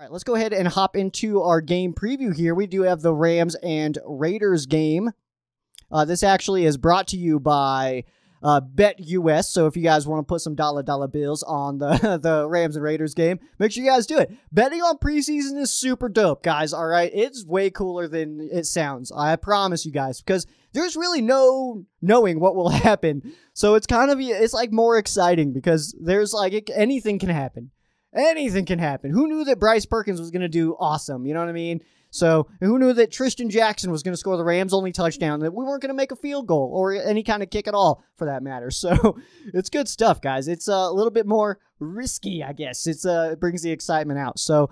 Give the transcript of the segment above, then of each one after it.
All right, let's go ahead and hop into our game preview here. We do have the Rams and Raiders game. This actually is brought to you by BetUS. So if you guys want to put some dollar bills on the Rams and Raiders game, make sure you guys do it. Betting on preseason is super dope, guys. All right, it's way cooler than it sounds. I promise you guys, because there's really no knowing what will happen. So it's kind of like more exciting because there's like anything can happen. Anything can happen. Who knew that Bryce Perkins was going to do awesome? You know what I mean? So who knew that Tristan Jackson was going to score the Rams' only touchdown, that we weren't going to make a field goal or any kind of kick at all, for that matter. So it's good stuff, guys. It's a little bit more risky, I guess. It brings the excitement out. So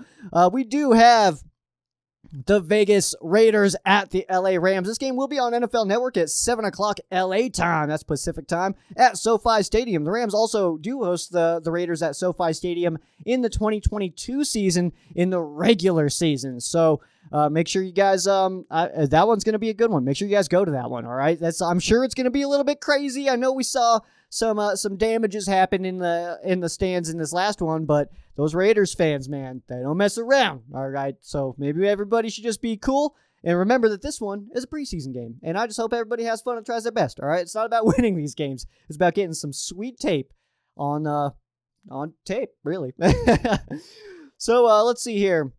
we do have the Vegas Raiders at the LA Rams. This game will be on NFL Network at 7 o'clock LA time. That's Pacific time at SoFi Stadium. The Rams also do host the Raiders at SoFi Stadium in the 2022 season in the regular season. So make sure you guys, that one's going to be a good one. Make sure you guys go to that one, all right? I'm sure it's going to be a little bit crazy. I know we saw some damages happen in the stands in this last one, but those Raiders fans, man, they don't mess around, all right? So maybe everybody should just be cool and remember that this one is a preseason game, and I just hope everybody has fun and tries their best, all right? It's not about winning these games. It's about getting some sweet tape on tape, really. So let's see here.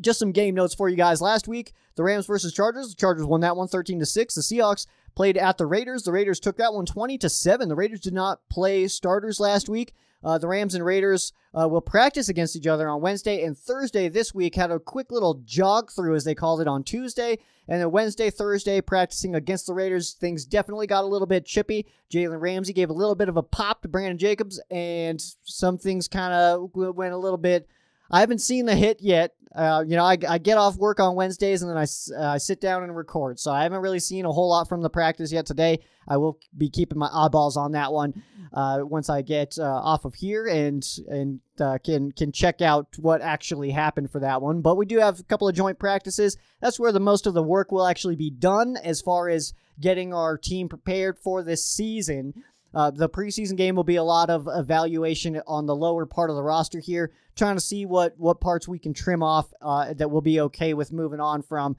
Just some game notes for you guys. Last week, the Rams versus Chargers. The Chargers won that one 13-6. The Seahawks played at the Raiders. The Raiders took that one 20-7. The Raiders did not play starters last week. The Rams and Raiders will practice against each other on Wednesday and Thursday this week. Had a quick little jog through, as they called it, on Tuesday. And then Wednesday, Thursday, practicing against the Raiders. Things definitely got a little bit chippy. Jalen Ramsey gave a little bit of a pop to Brandon Jacobs, and some things kind of went a little bit... I haven't seen the hit yet. I get off work on Wednesdays, and then I sit down and record. So I haven't really seen a whole lot from the practice yet today. I will be keeping my eyeballs on that one once I get off of here and can check out what actually happened for that one. But we do have a couple of joint practices. That's where the most of the work will actually be done as far as getting our team prepared for this season. The preseason game will be a lot of evaluation on the lower part of the roster here, trying to see what parts we can trim off that we'll be okay with moving on from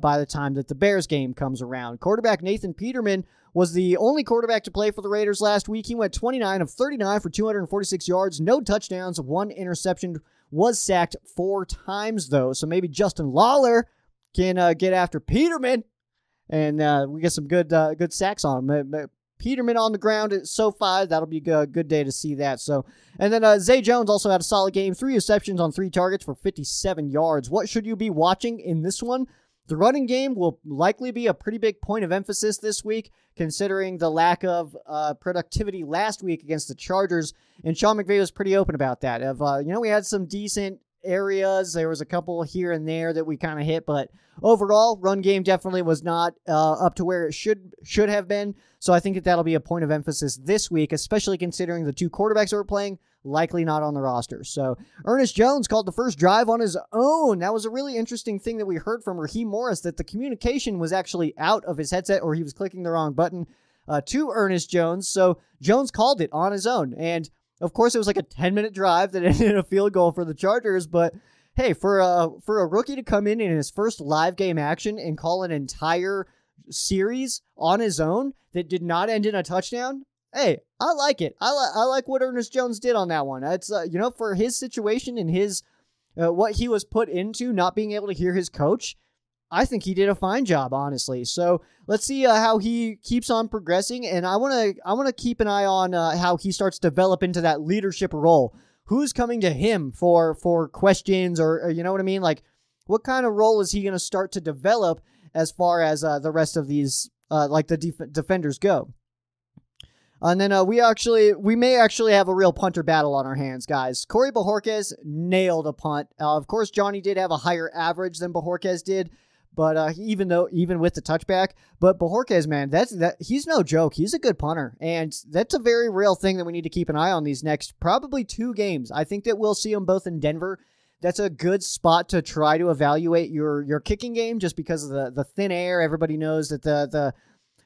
by the time that the Bears game comes around. Quarterback Nathan Peterman was the only quarterback to play for the Raiders last week. He went 29 of 39 for 246 yards, no touchdowns, one interception, was sacked 4 times, though. So maybe Justin Lawler can get after Peterman, and we get some good sacks on him. Peterman on the ground at SoFi. That'll be a good day to see that. So, and then Zay Jones also had a solid game. 3 receptions on 3 targets for 57 yards. What should you be watching in this one? The running game will likely be a pretty big point of emphasis this week, considering the lack of productivity last week against the Chargers. And Sean McVay was pretty open about that. We had some decent areas. There was a couple here and there that we kind of hit, but overall run game definitely was not up to where it should have been. So I think that'll be a point of emphasis this week, especially considering the 2 quarterbacks that were playing likely not on the roster. So Ernest Jones called the first drive on his own. That was a really interesting thing that we heard from Raheem Morris, that the communication was actually out of his headset, or he was clicking the wrong button to Ernest Jones. So Jones called it on his own, and of course, it was like a 10-minute drive that ended in a field goal for the Chargers, but hey, for a rookie to come in his first live game action and call an entire series on his own that did not end in a touchdown, hey, I like it. I like what Ernest Jones did on that one. It's for his situation and his what he was put into, not being able to hear his coach. I think he did a fine job, honestly. So let's see how he keeps on progressing, and I want to keep an eye on how he starts to develop into that leadership role. Who's coming to him for questions, or you know what I mean? Like, what kind of role is he going to start to develop as far as the rest of these the defenders go? And then we may actually have a real punter battle on our hands, guys. Corey Bojorquez nailed a punt. Of course, Johnny did have a higher average than Bojorquez did. But even with the touchback, but Bojorquez, man, he's no joke. He's a good punter, and that's a very real thing that we need to keep an eye on these next probably 2 games. I think that we'll see them both in Denver. That's a good spot to try to evaluate your kicking game, just because of the thin air. Everybody knows that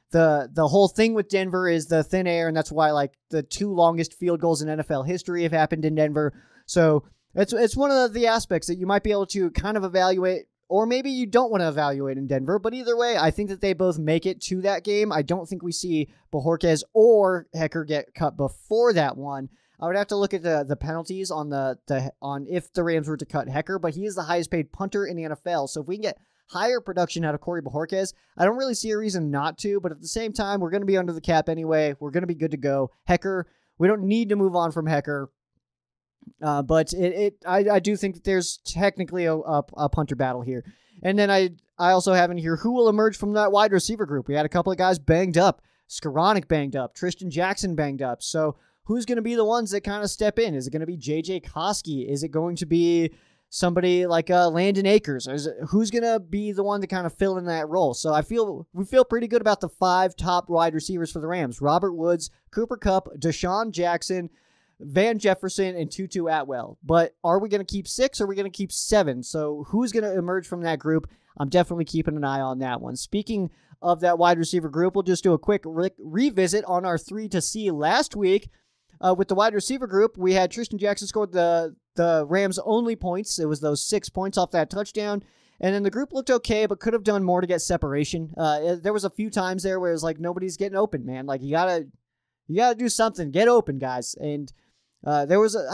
the whole thing with Denver is the thin air, and that's why like the 2 longest field goals in NFL history have happened in Denver. So It's one of the aspects that you might be able to kind of evaluate, or maybe you don't want to evaluate in Denver. But either way, I think that they both make it to that game. I don't think we see Bojorquez or Hecker get cut before that one. I would have to look at the penalties on on if the Rams were to cut Hecker, but he is the highest paid punter in the NFL. So if we can get higher production out of Corey Bojorquez, I don't really see a reason not to, but at the same time, we're going to be under the cap anyway. We're going to be good to go. Hecker, we don't need to move on from Hecker. But I do think that there's technically a punter battle here. And then I also have in here who will emerge from that wide receiver group. We had a couple of guys banged up. Skaronic banged up. Tristan Jackson banged up. So who's going to be the ones that kind of step in? Is it going to be JJ Koski? Is it going to be somebody like Landon Akers? Who's going to be the one to kind of fill in that role? So we feel pretty good about the five top wide receivers for the Rams. Robert Woods, Cooper Cup, Deshaun Jackson, Van Jefferson, and Tutu Atwell. But are we going to keep six or are we going to keep seven? So who's going to emerge from that group? I'm definitely keeping an eye on that one. Speaking of that wide receiver group, we'll just do a quick revisit on our 3 to see last week. With the wide receiver group, we had Tristan Jackson scored the Rams' only points. It was those 6 points off that touchdown. And then the group looked okay, but could have done more to get separation. There was a few times there where it was like, nobody's getting open, man. Like, you gotta do something. Get open, guys. And I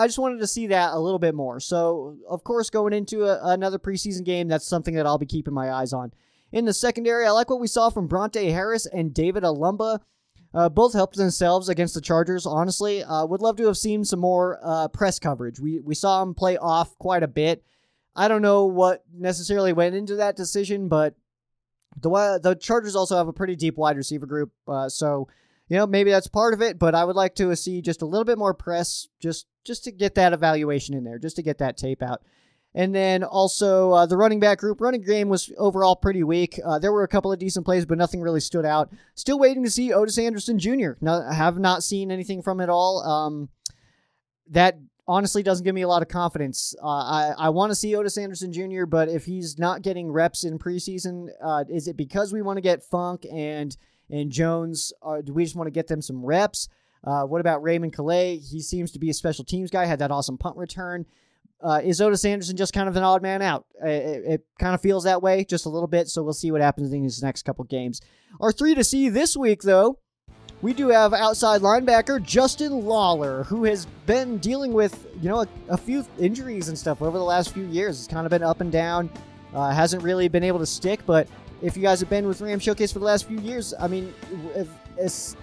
just wanted to see that a little bit more. So, of course, going into another preseason game, that's something that I'll be keeping my eyes on. In the secondary, I like what we saw from Bronte Harris and David Alumba. Both helped themselves against the Chargers, honestly. Would love to have seen some more press coverage. We saw him play off quite a bit. I don't know what necessarily went into that decision, but the Chargers also have a pretty deep wide receiver group. So, you know, maybe that's part of it, but I would like to see just a little bit more press just to get that evaluation in there, just to get that tape out. And then also the running back group. Running game was overall pretty weak. There were a couple of decent plays, but nothing really stood out. Still waiting to see Otis Anderson Jr. Now, I have not seen anything from it all. That honestly doesn't give me a lot of confidence. I want to see Otis Anderson Jr., but if he's not getting reps in preseason, is it because we want to get Funk and Jones? Do we just want to get them some reps? What about Raymond Calais? He seems to be a special teams guy, had that awesome punt return. Is Otis Anderson just kind of an odd man out? It kind of feels that way just a little bit, so we'll see what happens in these next couple games. Our 3 to see this week, though, we do have outside linebacker Justin Lawler, who has been dealing with, you know, a few injuries and stuff over the last few years. It's kind of been up and down, hasn't really been able to stick, but if you guys have been with Ram Showcase for the last few years, I mean, it's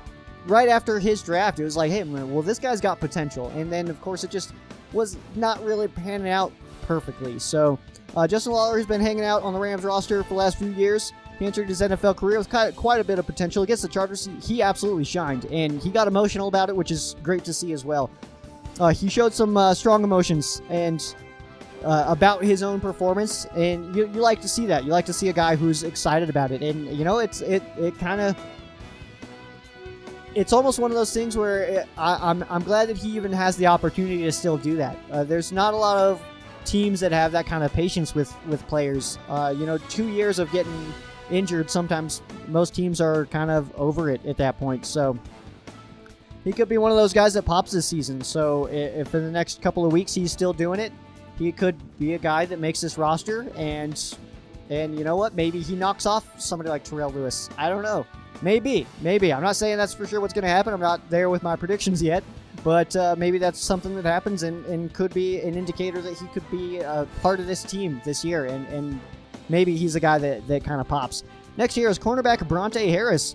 right after his draft, it was like, hey, man, well, this guy's got potential. And then, of course, it just was not really panning out perfectly. So Justin Lawler has been hanging out on the Rams roster for the last few years. He entered his NFL career with quite a bit of potential. Against the Chargers, he absolutely shined, and he got emotional about it, which is great to see as well. He showed some strong emotions and about his own performance, and you like to see that. You like to see a guy who's excited about it, and you know, it kind of, it's almost one of those things where I'm glad that he even has the opportunity to still do that. There's not a lot of teams that have that kind of patience with players. You know, 2 years of getting injured, sometimes most teams are kind of over it at that point. So he could be one of those guys that pops this season. So if in the next couple of weeks he's still doing it, he could be a guy that makes this roster. And you know what? Maybe he knocks off somebody like Terrell Lewis. I don't know. Maybe. I'm not saying that's for sure what's going to happen. I'm not there with my predictions yet, but maybe that's something that happens and could be an indicator that he could be a part of this team this year, and maybe he's a guy that kind of pops. Next here is cornerback Bronte Harris.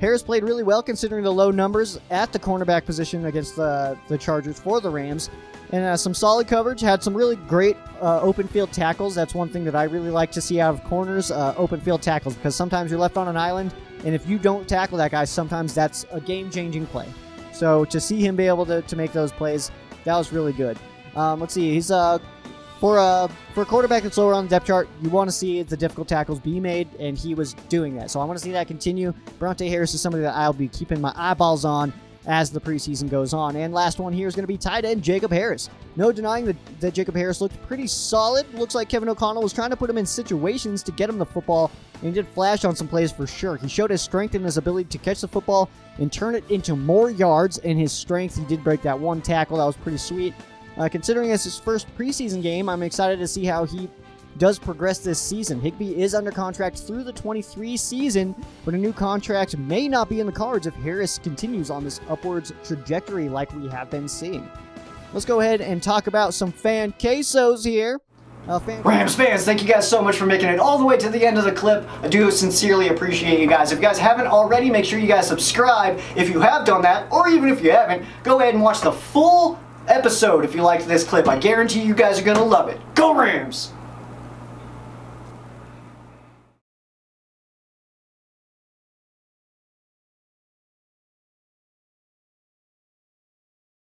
Harris played really well considering the low numbers at the cornerback position against the Chargers for the Rams, and some solid coverage, had some really great open field tackles. That's one thing that I really like to see out of corners, open field tackles, because sometimes you're left on an island, and if you don't tackle that guy, sometimes that's a game-changing play. So to see him be able to make those plays, that was really good. Let's see. He's for a quarterback that's lower on the depth chart, you want to see the difficult tackles be made, and he was doing that. So I want to see that continue. Bronte Harris is somebody that I'll be keeping my eyeballs on as the preseason goes on. And last one here is going to be tight end Jacob Harris. No denying that Jacob Harris looked pretty solid. Looks like Kevin O'Connell was trying to put him in situations to get him the football, and he did flash on some plays for sure. He showed his strength and his ability to catch the football and turn it into more yards, and his strength. He did break that one tackle. That was pretty sweet. Considering it's his first preseason game, I'm excited to see how he does progress this season. Higbee is under contract through the 23 season, but a new contract may not be in the cards if Harris continues on this upwards trajectory like we have been seeing. Let's go ahead and talk about some fan quesos here. Rams fans, thank you guys so much for making it all the way to the end of the clip. I do sincerely appreciate you guys. If you guys haven't already, make sure you guys subscribe if you have done that, or even if you haven't, go ahead and watch the full episode if you liked this clip. I guarantee you guys are going to love it. Go Rams!